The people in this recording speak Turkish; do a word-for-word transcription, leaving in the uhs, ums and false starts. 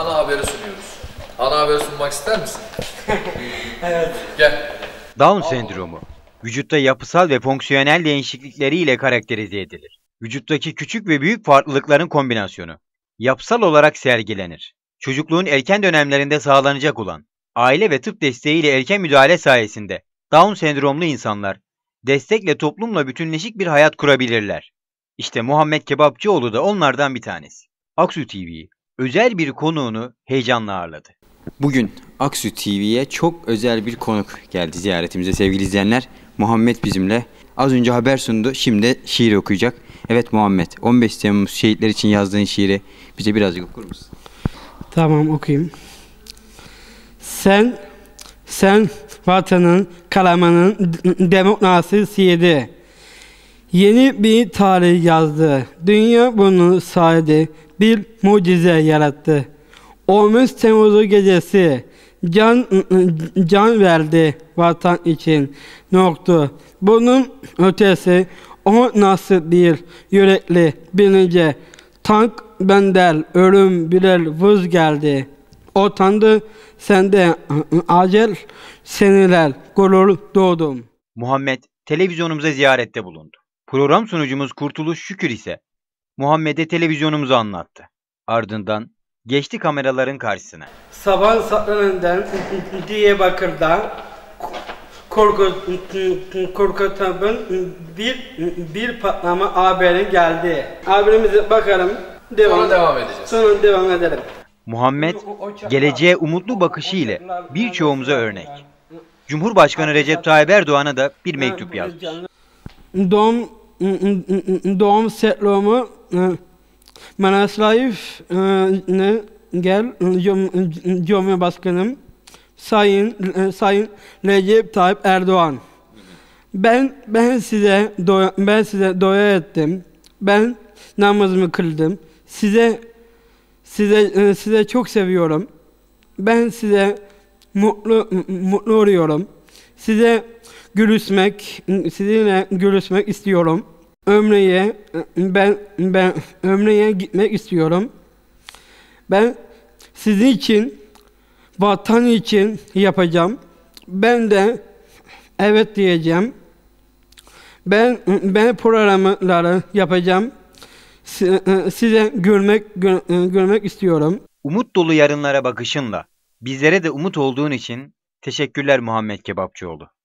ana haberi sunuyoruz. Ana haberi sunmak ister misin? Evet. Gel. Down sendromu, vücutta yapısal ve fonksiyonel değişiklikleriyle karakterize edilir. Vücuttaki küçük ve büyük farklılıkların kombinasyonu yapısal olarak sergilenir. Çocukluğun erken dönemlerinde sağlanacak olan aile ve tıp desteğiyle erken müdahale sayesinde Down sendromlu insanlar destekle toplumla bütünleşik bir hayat kurabilirler. İşte Muhammet Kebapçıoğlu da onlardan bir tanesi. Aksu T V'yi özel bir konuğunu heyecanla ağırladı. Bugün Aksu T V'ye çok özel bir konuk geldi ziyaretimize sevgili izleyenler. Muhammed bizimle. Az önce haber sundu, şimdi şiir okuyacak. Evet Muhammed, on beş Temmuz şehitler için yazdığın şiiri bize birazcık okur musun? Tamam, okuyayım. Sen, sen vatanın, kalamanın demokrasisiydi. Yeni bir tarih yazdı. Dünya bunu saydı. Bir mucize yarattı. on beş Temmuz gecesi can can verdi vatan için. Noktu. Bunun ötesi o nasıl bir yürekli bilince tank bendel ölüm birer vız geldi. O tandı sende acel seneler gurur doğdum. Muhammed televizyonumuza ziyarette bulundu. Program sunucumuz Kurtuluş Şükür ise Muhammed'e televizyonumuzu anlattı. Ardından geçti kameraların karşısına. Sabah saklanından Diyarbakır'da korkutan bir bir patlama haberi geldi. Haberimize bakalım. Devam Sonra devam edeceğiz. Sonra devam edelim. Muhammed geleceğe umutlu bakışı ile birçoğumuza örnek. Cumhurbaşkanı Recep Tayyip Erdoğan'a da bir mektup yazmış. Doğum doğum sendromu Manaslayif ne gel Cumhurbaşkanım Sayın Sayın Recep Tayyip Erdoğan. Ben ben size doya, ben size doya ettim. Ben namazımı kıldım. Size size size çok seviyorum. Ben size mutlu mutlu oluyorum. Size gülüşmek, sizinle gülüşmek istiyorum. Ömreye ben ben ömreye gitmek istiyorum. Ben sizin için, vatan için yapacağım. Ben de evet diyeceğim. Ben ben programları yapacağım. Size görmek görmek istiyorum. Umut dolu yarınlara bakışınla bizlere de umut olduğun için teşekkürler Muhammet Kebapçıoğlu.